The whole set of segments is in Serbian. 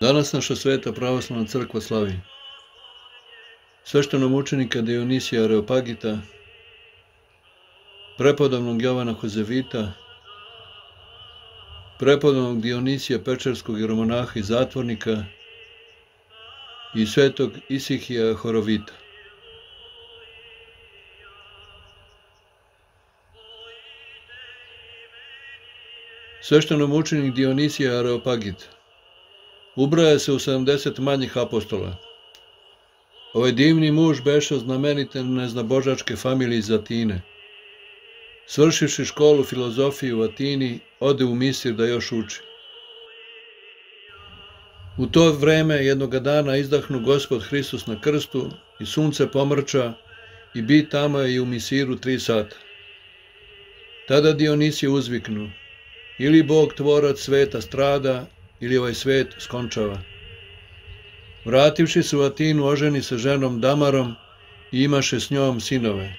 Danas naša sveta pravoslavna crkva slavi sveštenog učenika Dionisije Areopagita, prepodobnog Jovana Hozevita, prepodobnog Dionisije Pečerskog jeromonaha i zatvornika i svetog Isihija Horovita. Sveštenom učenik Dionisije Areopagit ubraja se u 70 manjih apostola. Ovaj divni muž beše znamenite neznabožačke familije iz Atine. Svršivši školu filozofije u Atini, ode u Misir da još uči. U to vreme jednoga dana izdahnu Gospod Hristos na krstu i sunce pomrča i bi tamo i u Misiru 3 sata. Tada Dionisije uzviknu: ili Bog tvorac sveta strada, ili ovaj svet skončava. Vrativši se u Atinu, oženi se ženom Damarom i imaše s njom sinove.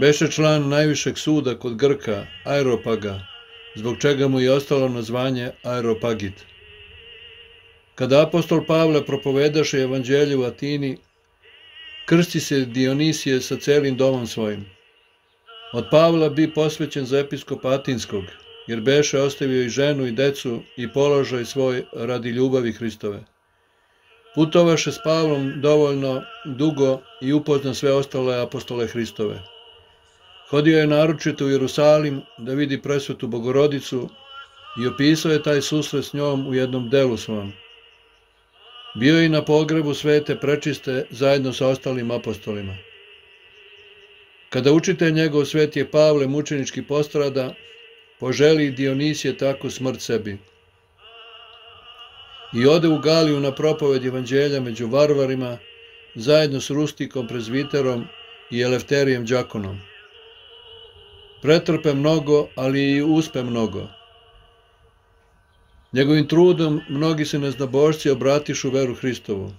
Beše član najvišeg suda kod Grka, Areopaga, zbog čega mu je ostalo nazvanje Areopagit. Kada apostol Pavle propovedaše evanđelje u Atini, krsti se Dionisije sa celim domom svojim. Od Pavla bi posvećen za episkopa Atinskog, jer beše ostavio i ženu i decu i položaj svoj radi ljubavi Hristove. Putovaše s Pavlom dovoljno dugo i upozna sve ostale apostole Hristove. Hodio je naročito u Jerusalim da vidi presvetu Bogorodicu i opisao je taj susret s njom u jednom delu svom. Bio je i na pogrebu svete prečiste zajedno sa ostalim apostolima. Kada učitelj njegov sveti je Pavle mučenički postrada, poželi Dionisije tako smrt sebi. I ode u Galiju na propoved evanđelja među varvarima, zajedno s Rustikom, prezviterom i Elefterijem Đakonom. Pretrpe mnogo, ali i uspe mnogo. Njegovim trudom mnogi se neznabožci obratišu veru Hristovu.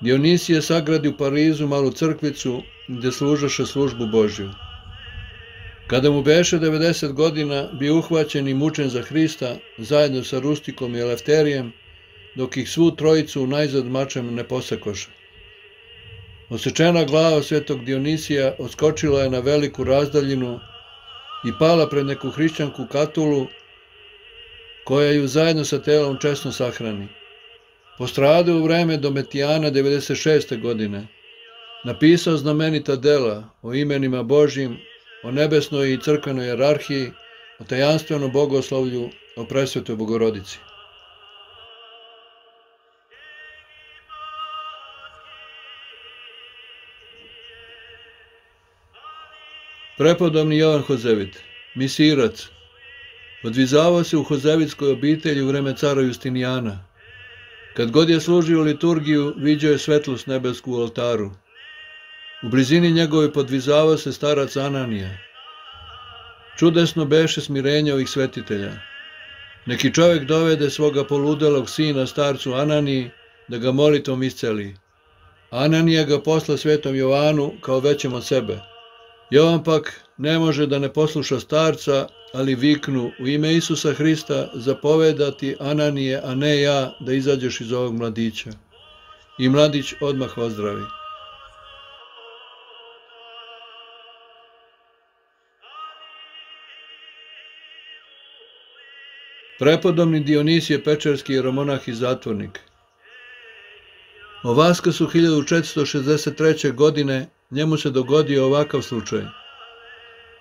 Dionisije sagradi u Parizu malu crkvicu gde služaše službu Božju. Kada mu beše 90 godina, bio uhvaćen i mučen za Hrista zajedno sa Rustikom i Elefterijem, dok ih svu trojicu najzad mačem ne posakoše. Osečena glava svetog Dionisija odskočila je na veliku razdaljinu i pala pred neku hrišćanku Katulu, koja ju zajedno sa telom česno sahrani. Postradao u vreme Dometijana 96. godine. Napisao znamenita dela o imenima Božjim, o nebesnoj i crkvenoj jerarhiji, o tajanstvenom bogoslovlju, o presvetoj Bogorodici. Prepodobni Jovan Hozevit, misirac, odvizavao se u Hozevitskoj obitelji u vreme cara Justinijana. Kad god je služio liturgiju, viđao je svetlost nebesku u oltaru. U blizini njegove podvizavao se starac Ananija. Čudesno beše smirenje ovih svetitelja. Neki čovjek dovede svoga poludelog sina starcu Ananiji da ga molitvom isceli. Ananija ga posla svetom Jovanu kao većem od sebe. Jovan pak ne može da ne posluša starca, ali viknu: u ime Isusa Hrista zapovedati Ananije, a ne ja, da izađeš iz ovog mladića. I mladić odmah ozdravi. Prepodobni Dionisije Pečerski jeromonah i zatvornik. O Vaskrsu 1463. godine njemu se dogodio ovakav slučaj.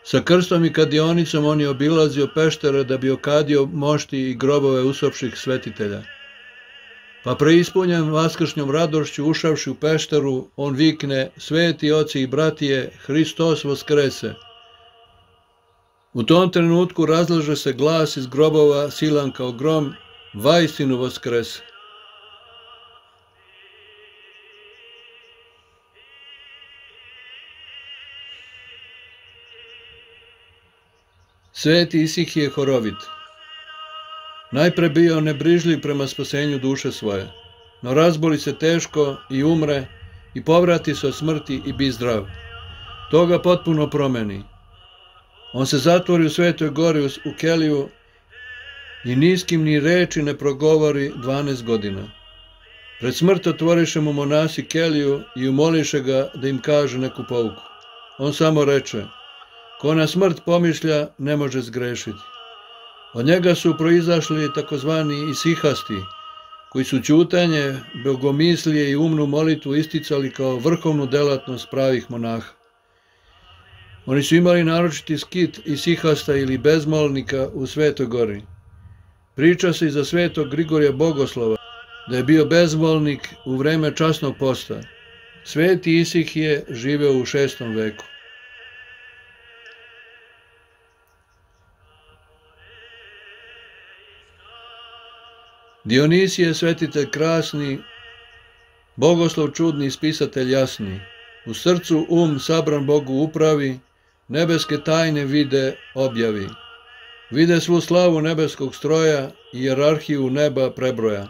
Sa krstom i kadionicom on je obilazio Peštere da bi okadio mošti i grobove usopših svetitelja. Pa preispunjen vaskršnjom radošću, ušavši u Pešteru, on vikne: sveti oci i bratije, Hristos Voskrese! U tom trenutku razlaže se glas iz grobova silan kao grom: vajstinu Voskrese! Sveti Isihije Horovit najpre bio nebrižljiv prema spasenju duše svoje, no razboli se teško i umre i povrati se od smrti i bi zdrav. To ga potpuno promeni. On se zatvori u Svetoj gori u Keliju i ni s kim ni reči ne progovori 12 godina. Pred smrt otvoriše mu monasi keliju i umoliše ga da im kaže neku pouku. On samo reče, ko na smrt pomišlja, ne može zgrešiti. Od njega su proizašli takozvani isihasti, koji su ćutanje, bogomislije i umnu molitvu isticali kao vrhovnu delatnost pravih monaha. Oni su imali naročiti skit isihasta ili bezmolnika u Svetoj gori. Priča se i za svetog Grigorija Bogoslova, da je bio bezmolnik u vreme časnog posta. Sveti Isihije živeo u 6. veku. Dionisije, svetitelj krasni, Bogoslov čudni, ispisatelj jasni. U srcu um sabran Bogu upravi, nebeske tajne vide objavi. Vide svu slavu nebeskog stroja i jerarhiju neba prebroja.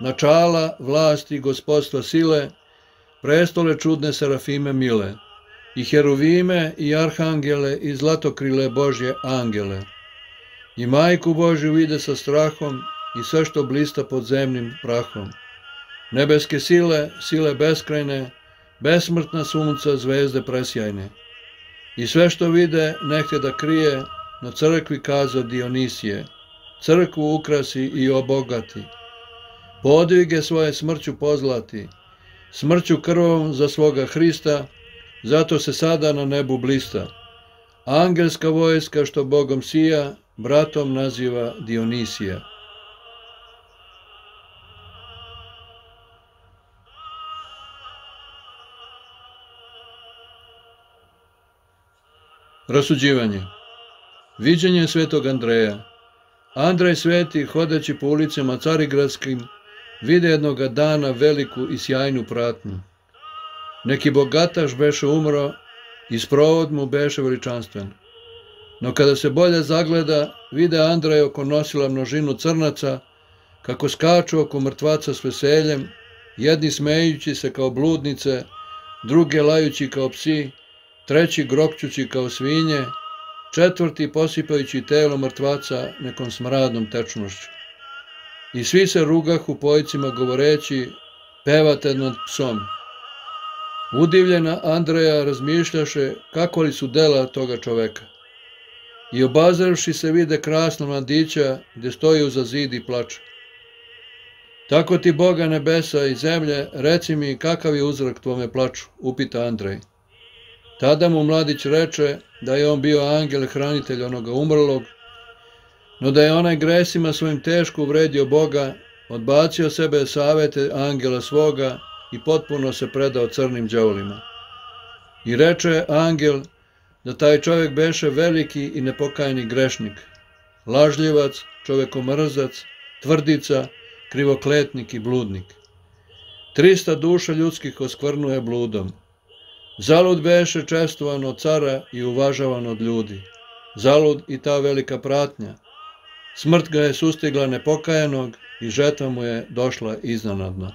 Načala, vlasti, gospodstva sile, prestole čudne serafime mile, i heruvime i arhangele i zlatokrile Božje angele. I majku Božju vide sa strahom i sve što blista pod zemnim prahom. Nebeske sile, sile beskrajne, besmrtna sunca, zvezde presjajne. I sve što vide, nehte da krije, na crkvi kaza Dionisije, crkvu ukrasi i obogati. Podvige svoje smrću pozlati, smrću krvom za svoga Hrista, zato se sada na nebu blista. Angelska vojska što Bogom sija, bratom naziva Dionisija. Rasuđivanje. Viđenje svetog Andreja. Andrej sveti, hodeći po ulicama carigradskim, vide jednoga dana veliku i sjajnu pratnju. Neki bogataš beše umro i sprovod mu beše veličanstven. No kada se bolje zagleda, vide Andrej oko nosila množinu crnaca, kako skaču oko mrtvaca s veseljem, jedni smejući se kao bludnice, druge lajući kao psi, treći grokćući kao svinje, četvrti posipajući telo mrtvaca nekom smradnom tečnošću. I svi se rugahu pojcima govoreći, pevate nad psom. Udivljena Andreja razmišljaše kako li su dela toga čoveka. I obazrevši se vide krasna mladića gdje stoji uza zid i plače. Tako ti Boga nebesa i zemlje, reci mi kakav je uzrok tvome plaču, upita Andrej. Tada mu mladić reče da je on bio angel hranitelj onoga umrlog, no da je onaj gresima svojim teško uvredio Boga, odbacio sebe savete angela svoga i potpuno se predao crnim đavolima. I reče angel da taj čovjek beše veliki i nepokajni grešnik, lažljivac, čovjekomrzac, tvrdica, krivokletnik i bludnik. 300 duša ljudskih oskvrnuje bludom. Zalud beše čestvovan od cara i uvažavan od ljudi. Zalud i ta velika pratnja. Smrt ga je sustigla nepokajanog i žetva mu je došla iznenadno.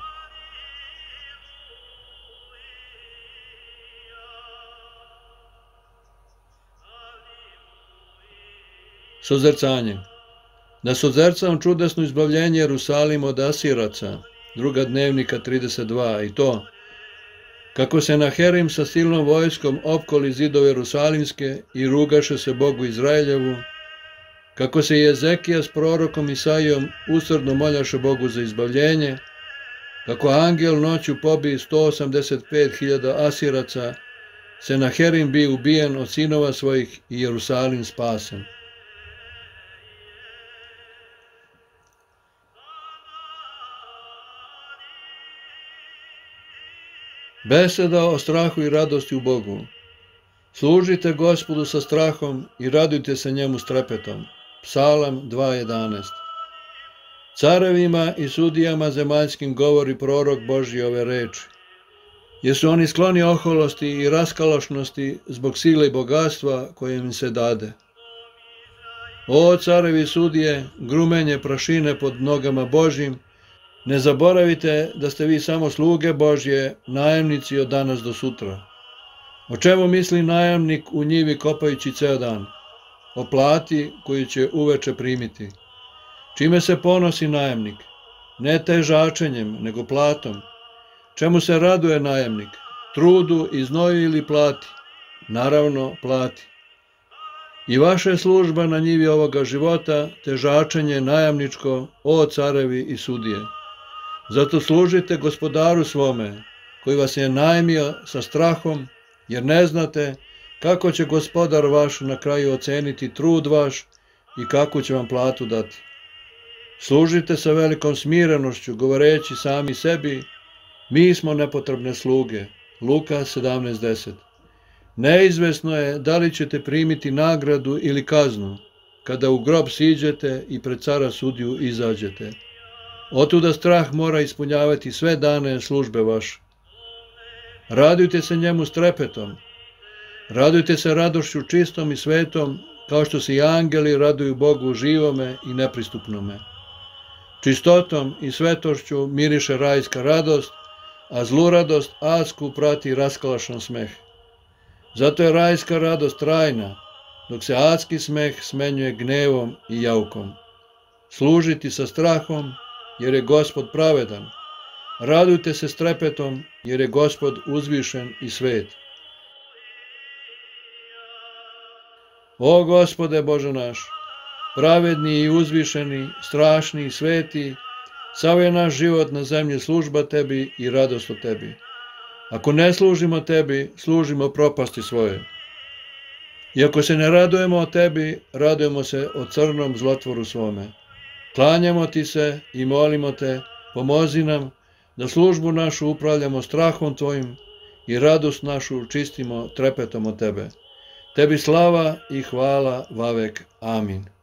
Sozercanje. Da sozercam čudesno izbavljenje Jerusalima od Asiraca, druga dnevnika 32, i to kako Senaherim sa silnom vojskom opkoli zidove Jerusalimske i rugaše se Bogu Izraeljevu, kako se i Ezekija s prorokom Isajom usrdno moljaše Bogu za izbavljenje, kako angel noću pobije 185.000 Asiraca, Senaherim bi ubijen od sinova svojih i Jerusalim spasen. Beseda o strahu i radosti u Bogu. Služite Gospodu sa strahom i radujte se njemu strepetom. Psalam 2.11. Carevima i sudijama zemaljskim govori prorok Božji ove reči. Jesu oni skloni oholosti i raskalašnosti zbog sile i bogatstva koje im se dade. O carevi sudije, grumenje prašine pod nogama Božjim, ne zaboravite da ste vi samo sluge Božje, najamnici od danas do sutra. O čemu misli najamnik u njivi kopajući ceo dan? O plati koju će uveče primiti. Čime se ponosi najemnik? Ne težačenjem, nego platom. Čemu se raduje najemnik? Trudu i znoju ili plati? Naravno, plati. I vaša služba na njivi ovoga života, težačenje najamničko, o carevi i sudije. Zato služite gospodaru svome, koji vas je najmio sa strahom, jer ne znate kako će gospodar vaš na kraju oceniti trud vaš i kako će vam platu dati. Služite sa velikom smirenošću, govoreći sami sebi, mi smo nepotrebne sluge. Luka 17.10. Neizvesno je da li ćete primiti nagradu ili kaznu, kada u grob siđete i pred cara sudiju izađete. Otuda strah mora ispunjavati sve dane službe vaše. Radujte se njemu strepetom, radujte se radošću čistom i svetom, kao što se i angeli raduju Bogu živome i nepristupnome. Čistotom i svetošću miriše rajska radost, a zlu radost adsku prati raskalašan smeh. Zato je rajska radost trajna, dok se adski smeh smenjuje gnevom i jaukom. Služiti sa strahom, jer je Gospod pravedan. Radujte se strepetom, jer je Gospod uzvišen i svet. O Gospode Bože naš, pravedni i uzvišeni, strašni i sveti, sav je naš život na zemlji služba tebi i radost o tebi. Ako ne služimo tebi, služimo propasti svoje. I ako se ne radujemo o tebi, radujemo se o crnom zlotvoru svome. Klanjamo ti se i molimo te, pomozi nam da službu našu upravljamo strahom tvojim i radost našu čistimo trepetom o tebe. Tebi slava i hvala vavek. Amin.